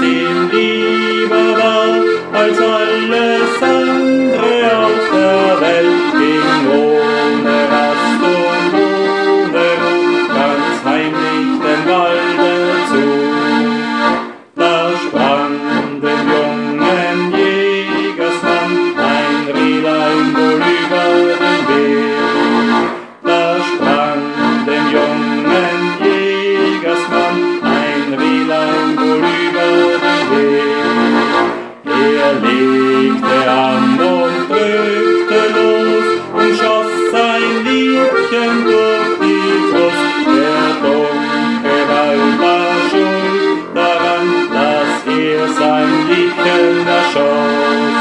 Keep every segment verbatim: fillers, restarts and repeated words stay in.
bisschen lieber war als alles andere auf der Welt, ging ohne Rast und ohne Ruhe ganz heimlich dem Walde zu. Da sprang dem jungen Jägersmann ein Rehlein wohl über den Weg. Da sprang dem jungen Jägersmann ein Rehlein wohl über den Weg. Er legte an und drückte los und schoss sein Liebchen durch die Brust. Der dunkle Wald war schuld daran, dass er sein Liebchen erschoss.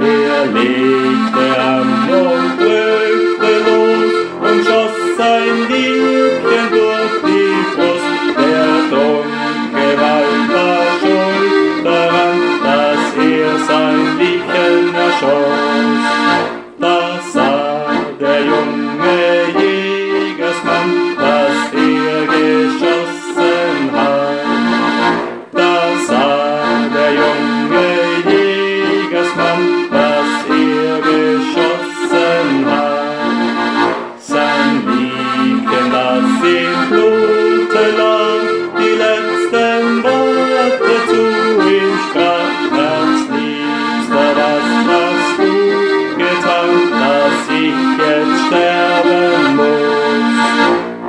Er legte an und drückte los und schoss sein Liebchen durch die Brust. Der dunkle Wald war schuld daran, dass er sein Liebchen erschoss. Da sah der junge Jägersmann, dass er geschossen hat. Da sah der junge Jägersmann, dass er geschossen hat. Sein Liebchen, das im Blute lag, die letzten Worte zu ihm sprach. Herzliebster, was hast du getan, dass ich jetzt sterben muss?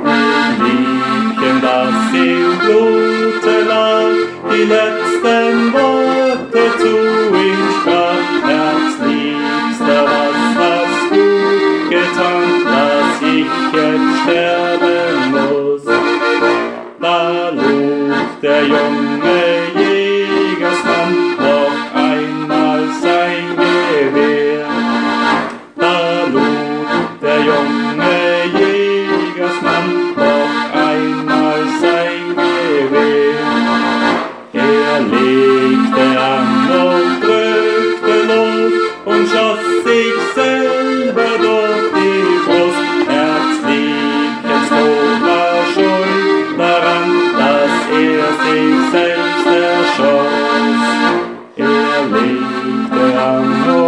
Mein Liebchen, das im Blute lag, die letzten Worte zu ihm sprach. Herzliebster, was hast du getan, dass ich jetzt sterben muss? Da lud der junge Jägersmann noch einmal sein Gewehr. Da lud der junge Jägersmann noch einmal sein Gewehr. Er legte an und drückte los und schoss sich selber durch die Brust. Herzliebchens Tod war schuld daran, dass er sich selbst erschoss. Er legte an und